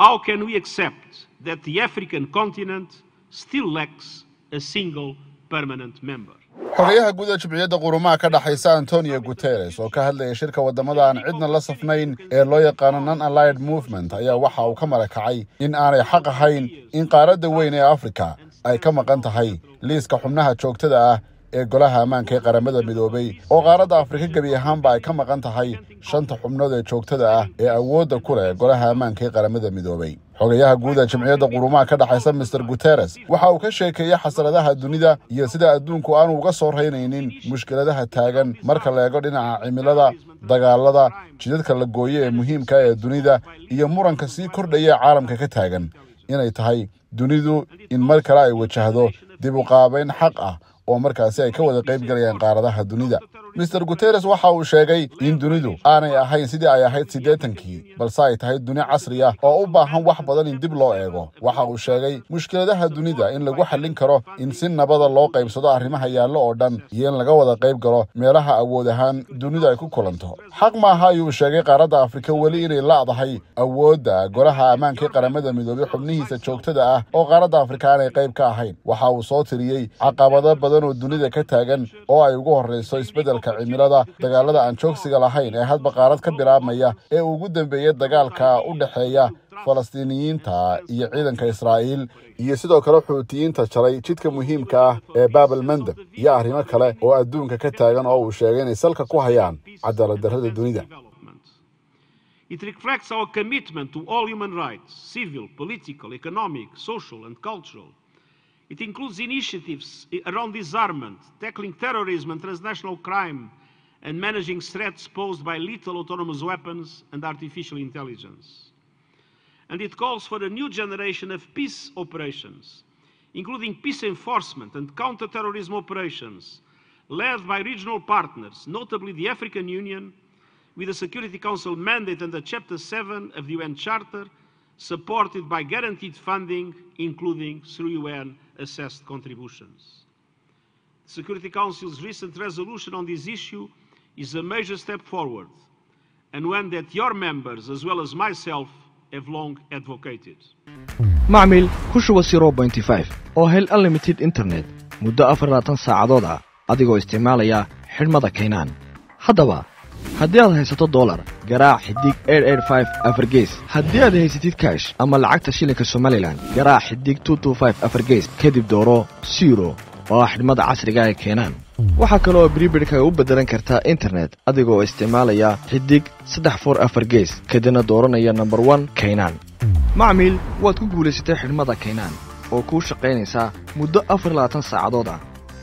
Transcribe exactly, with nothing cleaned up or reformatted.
How can we accept that the African continent still lacks a single permanent member? xorriyaha guud ee jabciyada qurumaha ka dhaxaysa Antonio Guterres oo ka hadlayay shirka wadamada aan cidna la safnayn ee loo yaqaan non-aligned movement ayaa waxa uu ka marakacay in aanay xaq ahayn in qaaradda weyn ee Afrika ay ka maqan tahay liiska xubnaha joogtada ah ee golaha ammaanka ee qaramada midoobay oo qaaradda Afrika gabi ahaanba ay ka maqan tahay shanta xubnood ee joogtada ah ee awoodda ku leh golaha ammaanka ee qaramada midoobay. xoghayaha guud ee jamciyada qurumaha ka dhaxaysa mister Guterres waxa uu ka sheekeeyay xasradaha dunida iyo sida adduunku aanu uga soo raynaynin mushkiladaha taagan marka la eego dhinaca cimilada, dagaalada, jidadka la gooyay ee muhiimka ah ee dunida iyo muranka sii kordhaya caalamka ka taagan inay tahay dunidu in mar kale ay wajahdo dib u qaabayn xaq ah oo markaasi ay ka wada qayb galayaan qaaradaha dunida. mister Guterres waxa uu sheegay in dunidu aanay ahayn sidii ay ahayd siddeetankii balse ay tahay duni casri ah oo u baahan wax badan in dib loo eego. waxa uu sheegay mushkiladaha dunida in lagu xallin karo in si nabada loo qaybsado arrimaha yaallo oo dhan iyo in laga wada qayb galo meelaha awood ahaan dunidu ay ku kulanto. xaq maaha ayuu sheegay qaaradda Afrika weli inay laadahay awoodda golaha ammaanka ee qaramada midoobay xubnihiisa joogtada ah oo qaaradda Afrika aanay qayb ka ahayn. waxa uu soo tiriyay caqabado badan oo dunida ka taagan oo ay ugu horreyso isbedel cimilada, dagaalada aan joogsiga lahayn ee hadba qaarad ka bilaabmaya ee ugu dambeeyay dagaalka u dhexeeya Falastiiniyiinta iyo ciidanka Israa'iil iyo sidoo kale xuutiyiinta jaray jidka muhiimka ah ee Babel Mandeb iyo arrimo kale oo adduunka ka taagan oo uu sheegay inay salka ku hayaan cadaalad darrada dunida. It reflects our commitment to all human rights, civil, political, economic, social and cultural. It includes initiatives around disarmament, tackling terrorism and transnational crime, and managing threats posed by lethal autonomous weapons and artificial intelligence. And it calls for a new generation of peace operations, including peace enforcement and counter-terrorism operations, led by regional partners, notably the African Union, with a Security Council mandate under Chapter seven of the U N Charter, supported by guaranteed funding, including through U N assessed contributions. The Security Council's recent resolution on this issue is a major step forward, and one that your members, as well as myself, have long advocated. معمل كشوا صفر فاصلة خمسة أو هل unlimited internet مدة أفراتن ساعدود ع أديكو استعماليا حلمة كينان هذا haddii aad haysato dollar garaac xidig eight eight five afargees haddii aad haysatid cash ama lacagta shilinka Somaliland garaac xidig two two five afargees kadib dooro zero oo xidmada casriga ay keenaan. waxa kale oo bribirka u beddelan kartaa internet adigoo isticmaalaya xidig three four afargees kadibna dooranaya number one keenaan. macmiil waad ku guulaysatay xidmada keenaan oo ku shaqaynaysa muddo afar iyo labaatan saacadood ah.